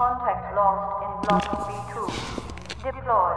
Contact lost in Block B2. Deploy.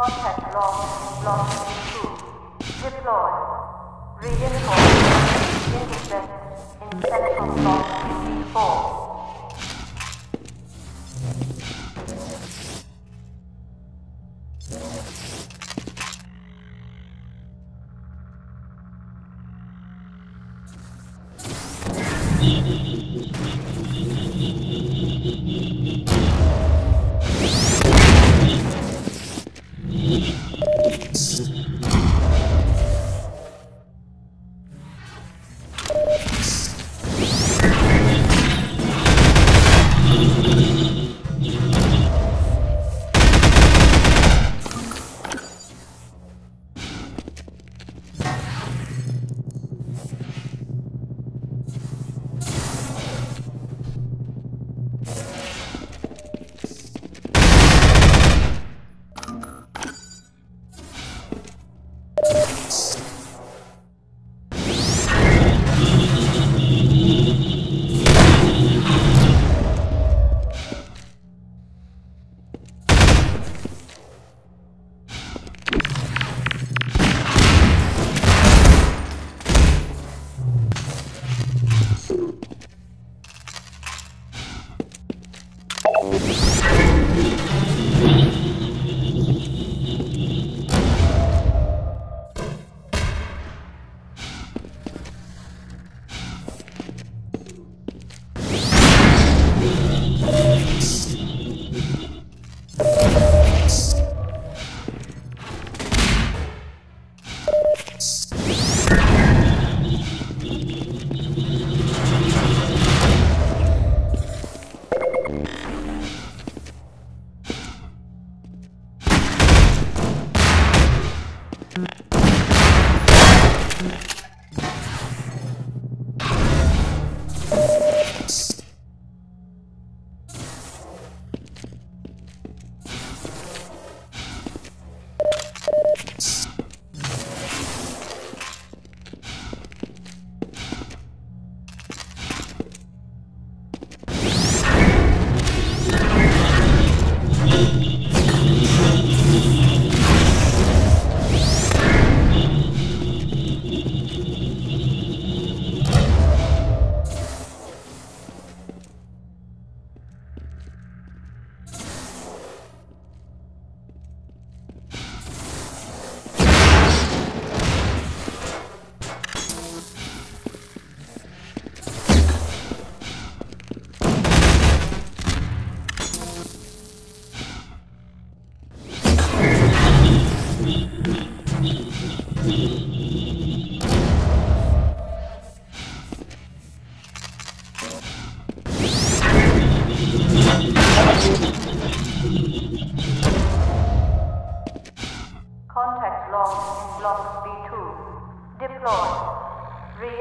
Contact lost, lost 2. Deploy. Reinforce. Intercept in central block B4.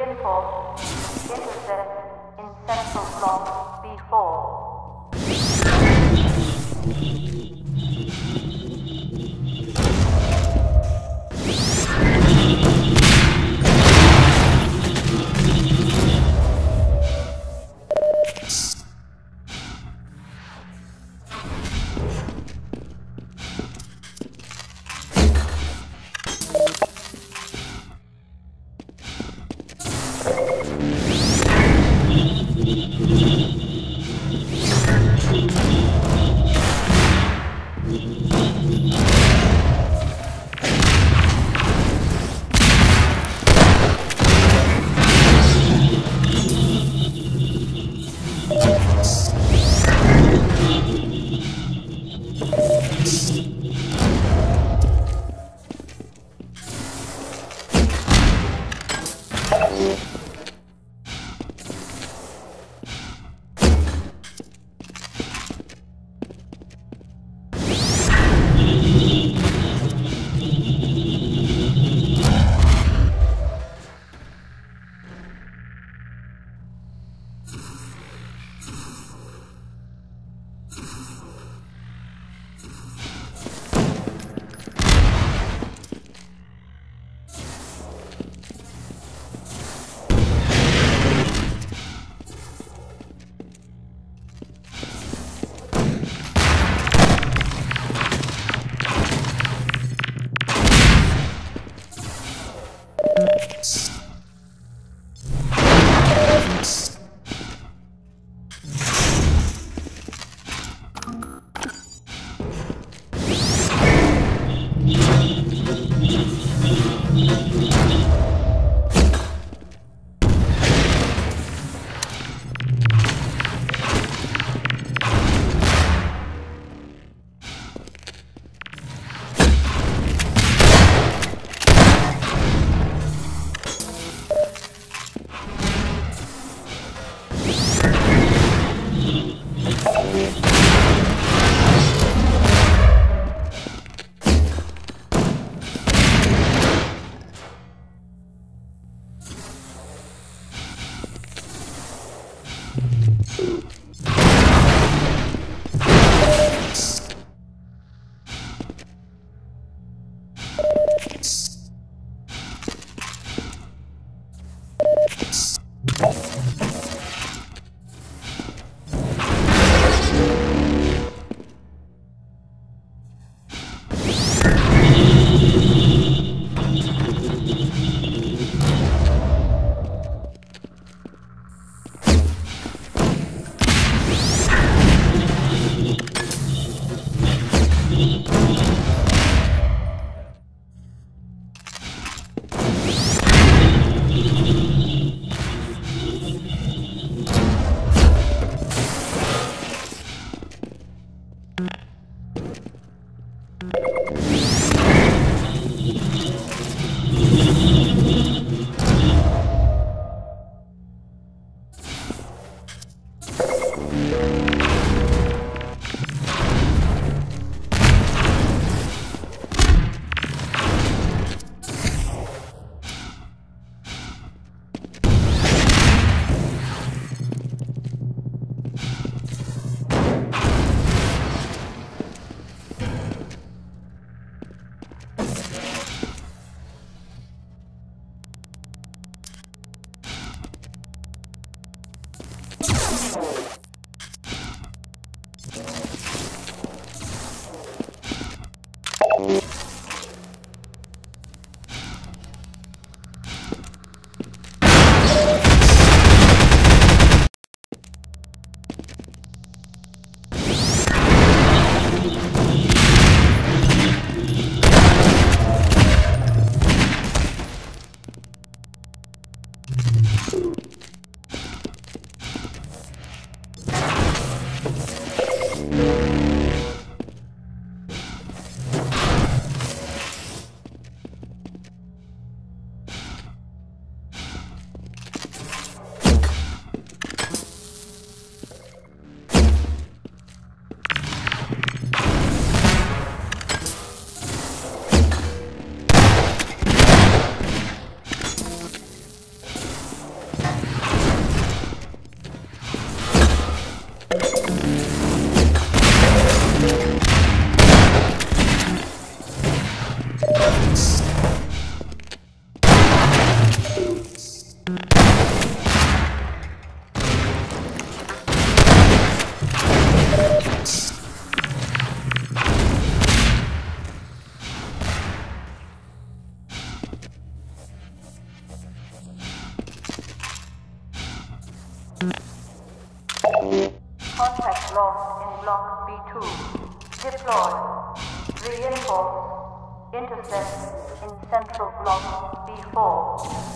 Simple. Intercept in central block B4. Contact lost in Block B2. Deploy. Reinforce. Intercept in Central Block B4.